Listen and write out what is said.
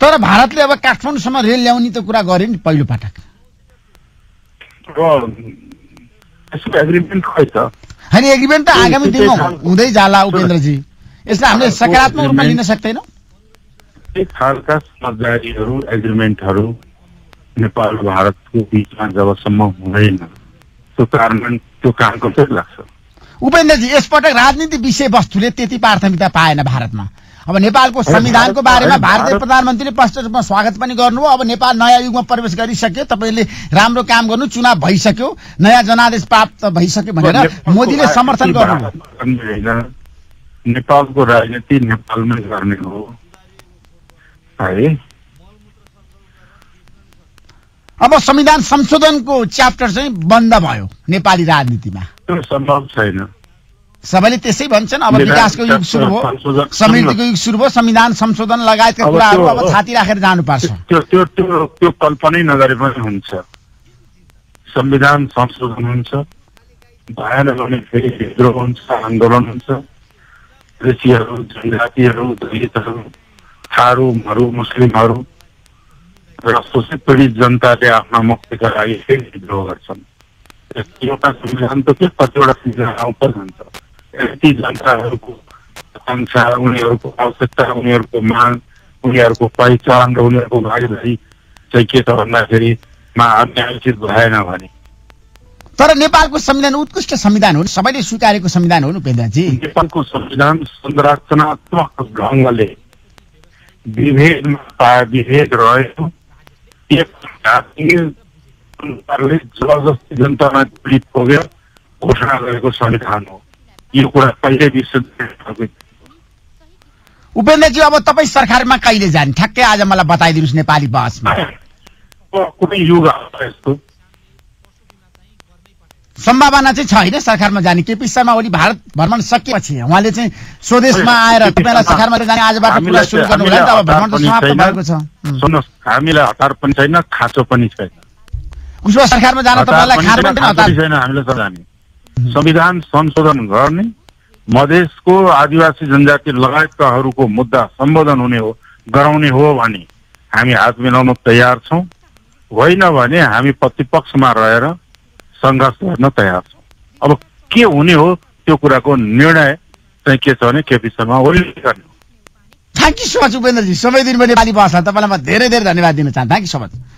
तर भारतले अब काठमाडौँसम्म रेल ल्याउने त कुरा गर्यो नि पहिलो पटक यसको एग्रीमेन्ट खै त हैन एग्रीमेन्ट त आगामी दिनमा हुँदै जाला उपेन्द्र जी यसलाई हामीले सकारात्मक रूपमा लिन सक्दैनौ यी खालका समझदारीहरू एग्रीमेन्टहरू नेपाल भारतको बीचमा जबसम्म हुँदैन त्यो कारण त्यो काम गर्दै लाग्छ उपेन्द्र जी यस पटक राजनीति विषय वस्तुले त्यति प्राथमिकता पाएन भारतमा अब नेपालको संविधानको बारेमा भारतीय प्रधानमन्त्रीले प्रष्ट रूपमा स्वागत पनि गर्नुभयो अब नेपाल नयाँ युगमा प्रवेश गरिसक्यो तपाईले राम्रो काम गर्नु चुनाव भइसक्यो नयाँ जनादेश प्राप्त भइसक्यो भनेर मोदीले समर्थन गर्नुभयो नेपालको राजनीति नेपालमै गर्ने हो है अब संविधान संशोधनको च्याप्टर चाहिँ बन्द भयो नेपाली राजनीतिमा त्यो सम्भव छैन सबैले त्यसै भन्छन् अब विकासको युग सुरु हो समृद्धिको युग सुरु हो संविधान संशोधन लगायतका कुराहरु अब छाती राखेर जानु पर्छ त्यो त्यो त्यो कल्पना नगरे पनि हुन्छ संविधान संशोधन हुन्छ भएन भने फेरि विद्रोह हुन्छ आन्दोलन हुन्छ कृषिहरु जनजातिहरु दलितहरु थारू मरु मुस्लिमहरु र शोषित पीडित जनताले आफ्नो मुक्तिका लागि फेरि विद्रोह गर्छन् एउटा संविधान त कतिवटा संविधान उप जान्छ यति जनताहरूको आकांक्षा उनीहरूको आवश्यकता उनीहरूको माग उनीहरूको पहिचान र उनीहरूको भागीदारी चाहिँ के छ भन्दाखेरिमा अन्यायोचित भएन भने तर नेपालको संविधान उत्कृष्ट संविधान हो सबैले स्वीकारेको संविधान हो उपेन्द्रजी नेपालको संविधान संरचनात्मक ढङ्गले विभेदमा विभेद रहेको जबरजस्ती जनतामा पीडित पुग्यो घोषणा गरेको संविधान हो यो कुरा पहिले विश्व उपेन्द्रजी अब तपाईँ सरकारमा कहिले जाने ठ्याक्कै आज मलाई बताइदिनुहोस् नेपाली भाषामा कुनै युग यस्तो सम्भावना चाहिँ छैन सरकारमा जाने केपी शर्मा ओली भारत भ्रमण सकिएपछि उहाँले चाहिँ स्वदेशमा आएर तपाईलाई सरकारमा जाने आजबाट कुरा सुरु गर्नु होला नि त अब भ्रमण त समाप्त भएको छ सुन्नुहोस् हामीलाई हतार पनि छैन खाँचो पनि छैन उसो सरकारमा जान तपाईलाई खान पनि हतार छैन हामीले त जाने संविधान संशोधन गर्ने मधेसको आदिवासी जनजाति लगायतकाहरूको मुद्दा सम्बोधन हुने हो गराउने हो भने हामी हात मिलाउन तयार छौं होइन भने हामी प्रतिपक्षमा रहेर संघर्ष गर्न तयार छौं अब के हुने हो त्यो कुराको निर्णय चाहिँ के छ भने केपी शर्मा ओलीले गर्ने हो thank you so much Upendra ji सबै दिनमा नेपाली भाषा तपाईलाई म धेरै धेरै धन्यवाद दिन चाहन्छु थ्यांक यू सो मच